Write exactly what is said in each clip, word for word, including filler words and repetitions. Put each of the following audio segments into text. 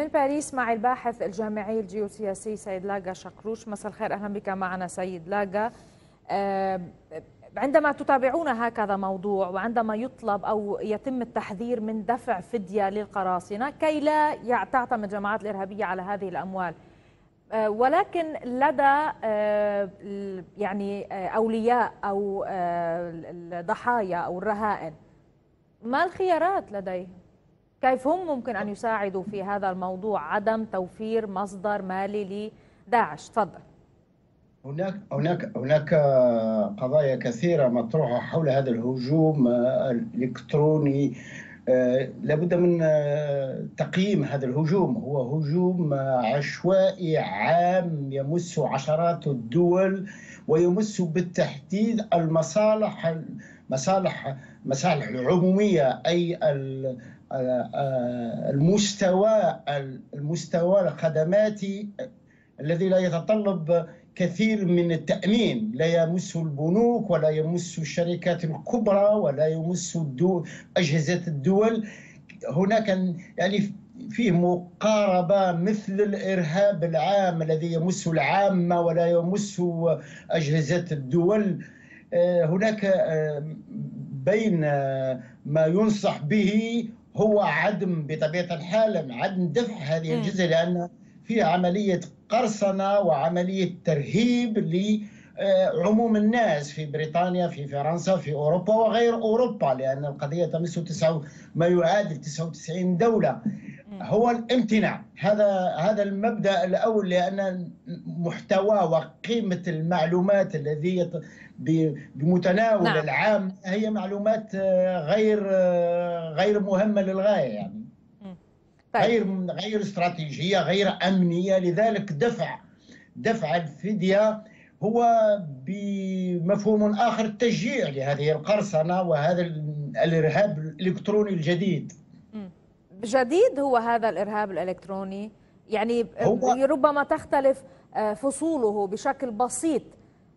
من باريس معي الباحث الجامعي الجيوسياسي سيد لاغا شقروش. مساء الخير، أهلا بك معنا سيد لاغا. عندما تتابعون هكذا موضوع وعندما يطلب أو يتم التحذير من دفع فدية للقراصنة كي لا تعتمد الجماعات الإرهابية على هذه الأموال، ولكن لدى يعني أولياء أو الضحايا أو الرهائن ما الخيارات لديهم؟ كيف هم ممكن أن يساعدوا في هذا الموضوع عدم توفير مصدر مالي لداعش؟ تفضل. هناك هناك هناك قضايا كثيرة مطروحة حول هذا الهجوم الإلكتروني. لابد من تقييم هذا الهجوم، هو هجوم عشوائي عام يمس عشرات الدول ويمس بالتحديد المصالح مصالح مصالح العمومية، أي المستوى المستوى الخدماتي الذي لا يتطلب كثير من التأمين، لا يمس البنوك ولا يمس الشركات الكبرى ولا يمس أجهزة الدول. هناك يعني فيه مقاربة مثل الإرهاب العام الذي يمس العامة ولا يمس أجهزة الدول. هناك بين ما ينصح به هو عدم بطبيعة الحال عدم دفع هذه الجزء، لأن فيها عملية قرصنة وعملية ترهيب لعموم الناس في بريطانيا، في فرنسا، في أوروبا وغير أوروبا، لأن القضية تمس تسعة ما يعادل تسعة وتسعين دولة. هو الامتناع، هذا هذا المبدأ الأول، لأن محتوى وقيمة المعلومات الذي بمتناول نعم. العام هي معلومات غير غير مهمة للغاية، يعني طيب. غير غير استراتيجيه، غير امنيه. لذلك دفع دفع الفديه هو بمفهوم اخر تشجيع لهذه القرصنه وهذا الارهاب الالكتروني الجديد. جديد هو هذا الارهاب الالكتروني، يعني ربما تختلف فصوله بشكل بسيط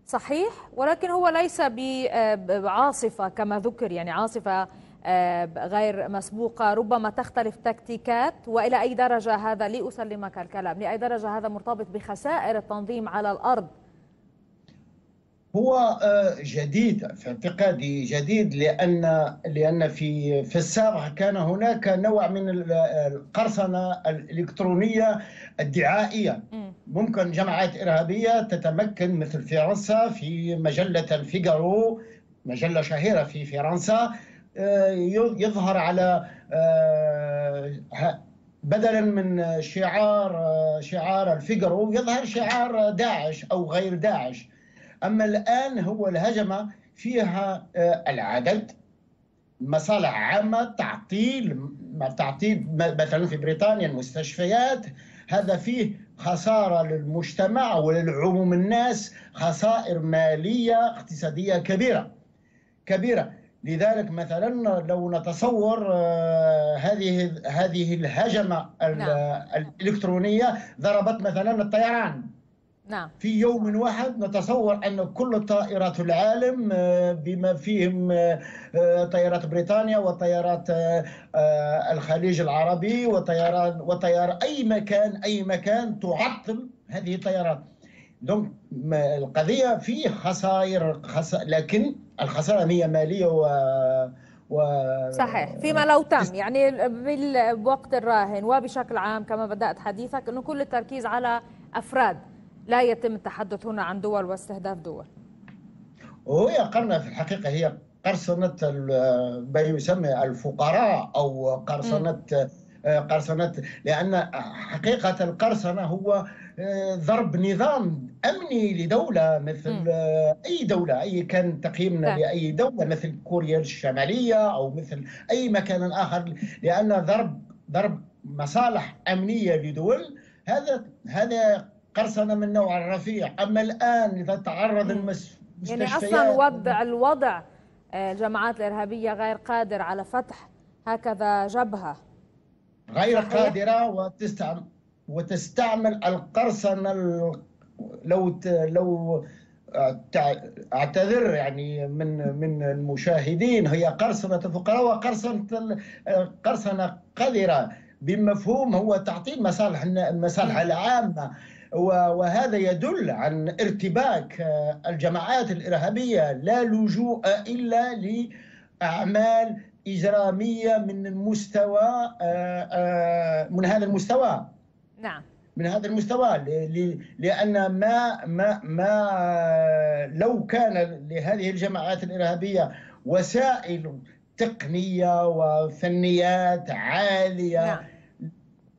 صحيح، ولكن هو ليس بعاصفه كما ذكر، يعني عاصفه غير مسبوقة، ربما تختلف تكتيكات. وإلى أي درجة هذا، لي أسلمك الكلام، لأي درجة هذا مرتبط بخسائر التنظيم على الأرض؟ هو جديد في اعتقادي، جديد لأن لأن في في السابق كان هناك نوع من القرصنة الإلكترونية الدعائية. ممكن جماعات إرهابية تتمكن مثل فرنسا في مجلة الفيغارو، مجلة شهيرة في فرنسا، يظهر على بدلا من شعار شعار الفيغارو يظهر شعار داعش او غير داعش. اما الان هو الهجمه فيها العدد، مصالح عامه، تعطيل تعطيل مثلا في بريطانيا المستشفيات، هذا فيه خساره للمجتمع وللعموم الناس، خسائر ماليه اقتصاديه كبيره كبيره. لذلك مثلا لو نتصور هذه هذه الهجمه نعم. الالكترونيه ضربت مثلا الطيران نعم. في يوم واحد، نتصور ان كل طائرات العالم بما فيهم طيارات بريطانيا وطيارات الخليج العربي وطيران وطيار اي مكان اي مكان تعطل هذه الطيارات. دونك القضيه فيه خسائر، خسائر لكن الخساره هي ماليه و... و صحيح فيما لو تم، يعني بالوقت الراهن وبشكل عام كما بدات حديثك انه كل التركيز على افراد، لا يتم التحدث هنا عن دول واستهداف دول. وهي قرنه في الحقيقه هي قرصنه ما يسمى الفقراء او قرصنه قرصنه لان حقيقه القرصنه هو ضرب نظام أمني لدولة مثل م. أي دولة، أي كان تقييمنا لأي دولة مثل كوريا الشمالية أو مثل أي مكان آخر، لأن ضرب ضرب مصالح أمنية لدول، هذا هذا قرصنة من نوع الرفيع. أما الآن إذا تعرض المستشفيات، يعني أصلا وضع الوضع الجماعات الإرهابية غير قادر على فتح هكذا جبهة، غير قادرة وتستعمل وتستعمل القرصنة. لو لو اعتذر يعني من من المشاهدين، هي قرصنة الفقراء وقرصنة قرصنة قذرة. بمفهوم هو تعطيل مصالح المصالح العامة، وهذا يدل عن ارتباك الجماعات الإرهابية. لا لجوء إلا لأعمال إجرامية من المستوى من هذا المستوى. نعم. من هذا المستوى، لأن ما ما ما لو كان لهذه الجماعات الإرهابية وسائل تقنية وفنيات عالية، نعم،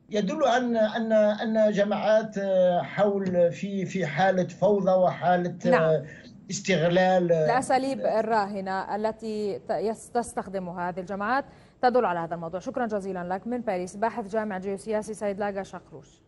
يدل أن أن أن جماعات حول في في حالة فوضى وحالة، نعم، استغلال. الأساليب الراهنة التي تستخدمها هذه الجماعات تدل على هذا الموضوع. شكرا جزيلا لك. من باريس باحث جامع جيوسياسي سيد لاغا شقروش.